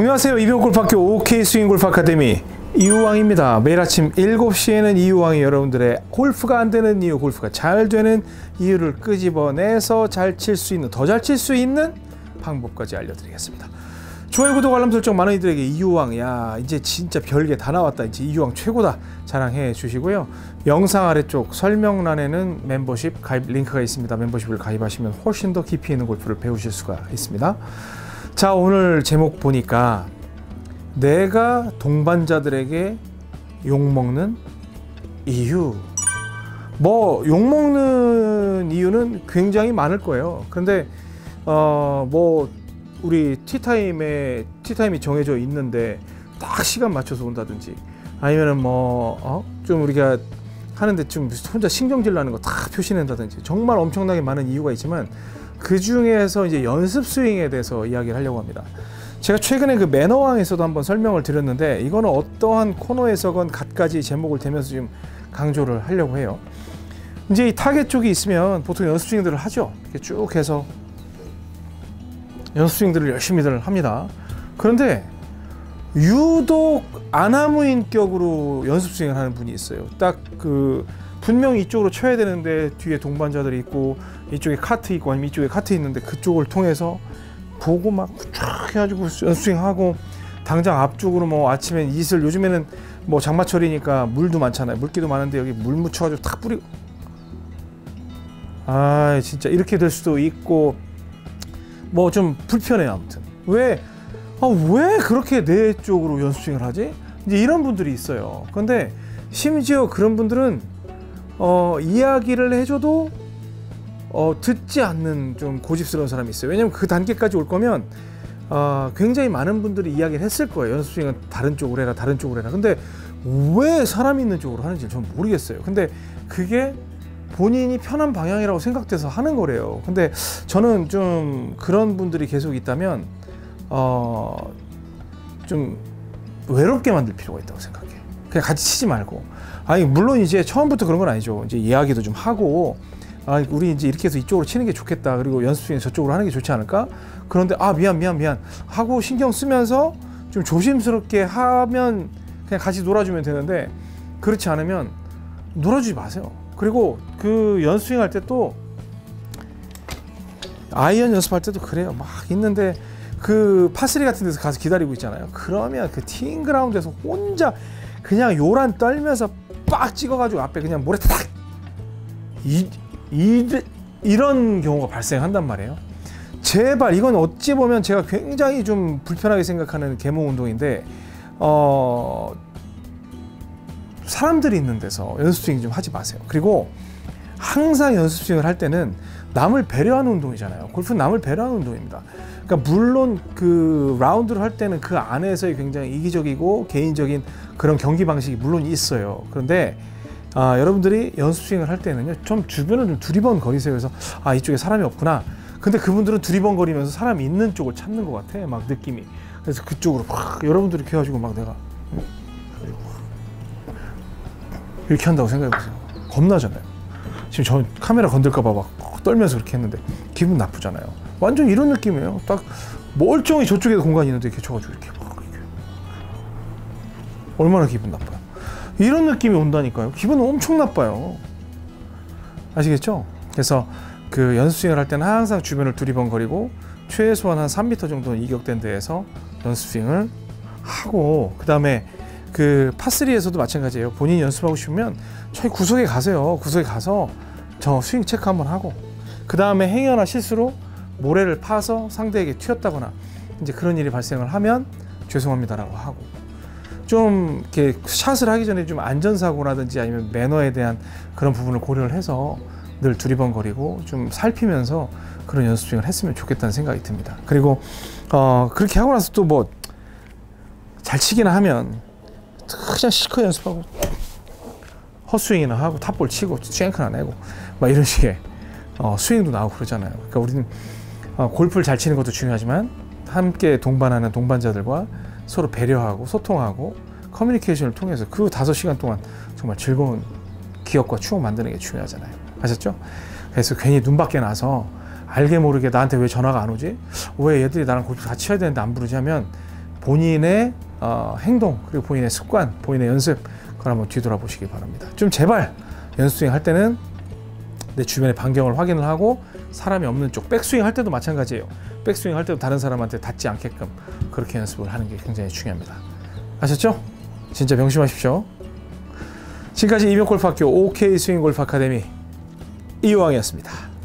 안녕하세요. 이병옥골프학교 OK 스윙골프아카데미 이유왕입니다. 매일 아침 7시에는 이유왕이 여러분들의 골프가 안 되는 이유, 골프가 잘 되는 이유를 끄집어내서 더 잘 칠 수 있는 방법까지 알려드리겠습니다. 좋아요, 구독, 알람 설정 많은 이들에게 이유왕, 야 이제 진짜 별게 다 나왔다, 이제 이유왕 최고다 자랑해 주시고요. 영상 아래쪽 설명란에는 멤버십 가입 링크가 있습니다. 멤버십을 가입하시면 훨씬 더 깊이 있는 골프를 배우실 수가 있습니다. 자, 오늘 제목 보니까 내가 동반자들에게 욕먹는 이유. 뭐 욕먹는 이유는 굉장히 많을 거예요. 근데 뭐 우리 티타임이 정해져 있는데 딱 시간 맞춰서 온다든지, 아니면은 뭐 좀 우리가 하는데 좀 혼자 신경질 나는 거 다 표시낸다든지, 정말 엄청나게 많은 이유가 있지만 그 중에서 이제 연습 스윙에 대해서 이야기를 하려고 합니다. 제가 최근에 그 매너왕에서도 한번 설명을 드렸는데, 이거는 어떠한 코너에서건 갖가지 제목을 대면서 지금 강조를 하려고 해요. 이제 이 타겟 쪽이 있으면 보통 연습 스윙들을 하죠. 이렇게 쭉 해서 연습 스윙들을 열심히들 합니다. 그런데 유독 아나무인격으로 연습 스윙을 하는 분이 있어요. 딱 그 분명히 이쪽으로 쳐야 되는데 뒤에 동반자들이 있고, 이쪽에 카트 있고, 아니면 이쪽에 카트 있는데 그쪽을 통해서 보고 막 쫙 해가지고 연습스윙하고, 당장 앞쪽으로 뭐 아침엔 이슬, 요즘에는 뭐 장마철이니까 물도 많잖아요. 물기도 많은데 여기 물 묻혀가지고 탁 뿌리고, 아 진짜 이렇게 될 수도 있고 뭐 좀 불편해요. 아무튼 왜 그렇게 내 쪽으로 연습스윙을 하지? 이제 이런 분들이 있어요. 근데 심지어 그런 분들은 이야기를 해줘도 듣지 않는 좀 고집스러운 사람이 있어요. 왜냐면 그 단계까지 올 거면 굉장히 많은 분들이 이야기를 했을 거예요. 연습 스윙은 다른 쪽으로 해라, 다른 쪽으로 해라. 근데 왜 사람이 있는 쪽으로 하는지 전 모르겠어요. 근데 그게 본인이 편한 방향이라고 생각돼서 하는 거래요. 근데 저는 좀 그런 분들이 계속 있다면 좀 외롭게 만들 필요가 있다고 생각해요. 그냥 같이 치지 말고. 아니 물론 이제 처음부터 그런 건 아니죠. 이제 이야기도 좀 하고, 아 우리 이제 이렇게 해서 이쪽으로 치는 게 좋겠다, 그리고 연습 스윙 저쪽으로 하는 게 좋지 않을까, 그런데 아 미안 하고 신경 쓰면서 좀 조심스럽게 하면 그냥 같이 놀아주면 되는데, 그렇지 않으면 놀아주지 마세요. 그리고 그 연습 스윙 할 때, 또 아이언 연습할 때도 그래요. 막 있는데 그 파3 같은 데서 가서 기다리고 있잖아요. 그러면 그 티잉 그라운드에서 혼자 그냥 요란 떨면서 빡 찍어가지고 앞에 그냥 모래 탁, 이런 경우가 발생한단 말이에요. 제발, 이건 어찌 보면 제가 굉장히 좀 불편하게 생각하는 계몽 운동인데, 사람들이 있는 데서 연습 스윙 좀 하지 마세요. 그리고 항상 연습 스윙을 할 때는 남을 배려하는 운동이잖아요. 골프는 남을 배려하는 운동입니다. 그러니까 물론 그 라운드를 할 때는 그 안에서의 굉장히 이기적이고 개인적인 그런 경기 방식이 물론 있어요. 그런데 여러분들이 연습 스윙을 할 때는요, 좀 주변을 좀 두리번거리세요. 그래서 아 이쪽에 사람이 없구나. 근데 그분들은 두리번거리면서 사람이 있는 쪽을 찾는 것 같아, 막 느낌이. 그래서 그쪽으로 막 여러분들이 켜가지고 막 내가 이렇게 한다고 생각해보세요. 겁나잖아요. 지금 저 카메라 건들까봐 막 떨면서 그렇게 했는데 기분 나쁘잖아요. 완전 이런 느낌이에요. 딱 멀쩡히 저쪽에도 공간이 있는데 이렇게 쳐가지고 이렇게 막 이렇게. 얼마나 기분 나빠요. 이런 느낌이 온다니까요. 기분은 엄청 나빠요. 아시겠죠? 그래서 그 연습 스윙을 할 때는 항상 주변을 두리번거리고, 최소한 한 3m 정도는 이격된 데에서 연습 스윙을 하고, 그 다음에 그 파3에서도 마찬가지예요. 본인이 연습하고 싶으면 저희 구석에 가세요. 구석에 가서 저 스윙 체크 한번 하고, 그 다음에 행여나 실수로 모래를 파서 상대에게 튀었다거나 이제 그런 일이 발생을 하면 죄송합니다라고 하고, 좀 이렇게 샷을 하기 전에 좀 안전사고라든지 아니면 매너에 대한 그런 부분을 고려를 해서 늘 두리번거리고 좀 살피면서 그런 연습을 했으면 좋겠다는 생각이 듭니다. 그리고 그렇게 하고 나서 또 뭐 잘 치기나 하면 그냥 실컷 연습하고 헛스윙이나 하고 탑볼 치고 스윙크나 내고 막 이런 식의 스윙도 나오고 그러잖아요. 그러니까 우리는 골프를 잘 치는 것도 중요하지만 함께 동반하는 동반자들과 서로 배려하고 소통하고 커뮤니케이션을 통해서 그 5시간 동안 정말 즐거운 기억과 추억 만드는 게 중요하잖아요. 아셨죠? 그래서 괜히 눈 밖에 나서 알게 모르게 나한테 왜 전화가 안 오지? 왜 얘들이 나랑 골프 같이 해야 되는데 안 부르지? 하면 본인의 행동, 그리고 본인의 습관, 본인의 연습, 그걸 한번 뒤돌아보시기 바랍니다. 좀 제발 연습스윙 할 때는 내 주변의 반경을 확인을 하고 사람이 없는 쪽, 백스윙 할 때도 마찬가지예요. 백스윙 할 때도 다른 사람한테 닿지 않게끔 그렇게 연습을 하는 게 굉장히 중요합니다. 아셨죠? 진짜 명심하십시오. 지금까지 이병옥골프학교 OK 스윙골프아카데미 이유왕이었습니다.